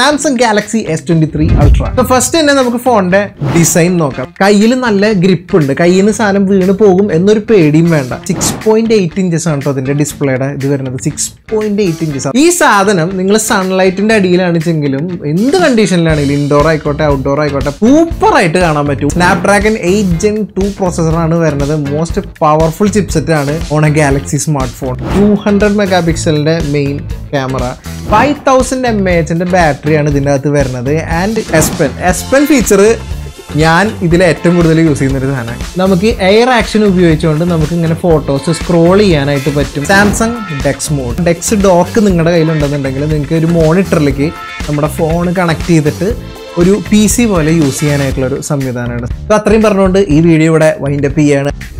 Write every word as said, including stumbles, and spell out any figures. Samsung Galaxy S twenty-three Ultra. So first then, we have phone design. Kaiyil nalle grip und. Kaiyinu saanam veenu pogum ennoru pediyum venda. six point eight inches aanu adinte display da idu varunathu six point eight inches. Ee saadhanam ningala sunlight inde adiyil anichengilum endu condition il aanil indoor aikotte outdoor aikotte super aayittu kaanan pattum. Snapdragon eight gen two processor aanu varunathu, most powerful chipset aanu on a Galaxy smartphone. two hundred megapixel inde main camera, five thousand milliamp hour inde battery aanu idinathu varunathu, and S Pen. S Pen feature ഞാൻ ഇതിൽ ഏറ്റവും കൂടുതൽ use ചെയ്യുന്ന ഒരു സാധനമാണ്. നമുക്ക് air action ഉപയോഗിച്ചുകൊണ്ട് നമുക്ക് ഇങ്ങനെ ഫോട്ടോസ് സ്ക്രോൾ ചെയ്യാനായിട്ട് പറ്റും. Samsung Dex mode. Dex dock നിങ്ങളുടെ കയ്യിലുണ്ടെന്നുണ്ടെങ്കിൽ നിങ്ങൾക്ക് ഒരു മോണിറ്ററിലേക്ക് നമ്മുടെ ഫോൺ കണക്ട് ചെയ്തിട്ട് ഒരു P C പോലെ യൂസ് ചെയ്യാനായിട്ടുള്ള ഒരു സംവിധാനമാണ്. അപ്പോൾ അത്രയും പറഞ്ഞുകൊണ്ട് ഈ വീഡിയോ ഇവിടെ വൈൻഡ് അപ്പ് ചെയ്യാണ്.